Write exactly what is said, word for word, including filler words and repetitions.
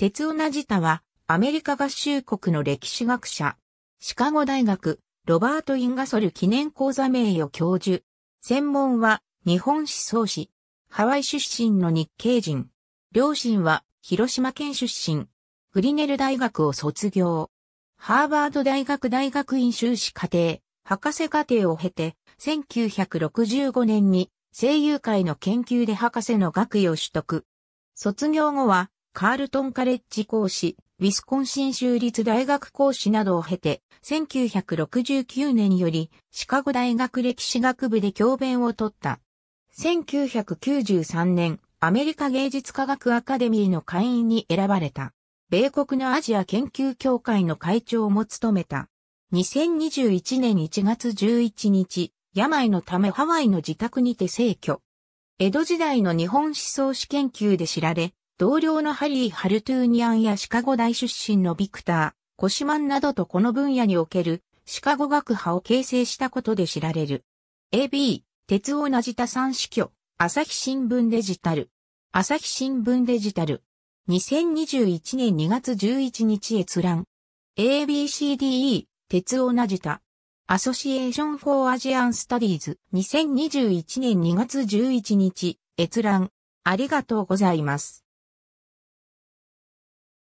鉄尾名舌は、アメリカ合衆国の歴史学者、シカゴ大学、ロバート・インガソル記念講座名誉教授。専門は、日本思想史。ハワイ出身の日系人。両親は、広島県出身。グリネル大学を卒業。ハーバード大学大学院修士課程、博士課程を経て、せんきゅうひゃくろくじゅうごねんに、声優界の研究で博士の学位を取得。卒業後は、カールトンカレッジ講師、ウィスコンシン州立大学講師などを経て、せんきゅうひゃくろくじゅうきゅうねんよりシカゴ大学歴史学部で教鞭を取った。せんきゅうひゃくきゅうじゅうさんねん、アメリカ芸術科学アカデミーの会員に選ばれた。米国のアジア研究協会の会長も務めた。にせんにじゅういちねんいちがつじゅういちにち、病のためハワイの自宅にて逝去。江戸時代の日本思想史研究で知られ、同僚のハリー・ハルトゥーニアンやシカゴ大出身のビクター、コシマンなどとこの分野におけるシカゴ学派を形成したことで知られる。エービー、鉄尾名舌さん死去、朝日新聞デジタル。朝日新聞デジタル。にせんにじゅういちねんにがつじゅういちにち閲覧。エービーシーディーイー、鉄尾名舌。アソシエーション・フォー・アジアン・スタディーズ。にせんにじゅういちねんにがつじゅういちにち閲覧。ありがとうございます。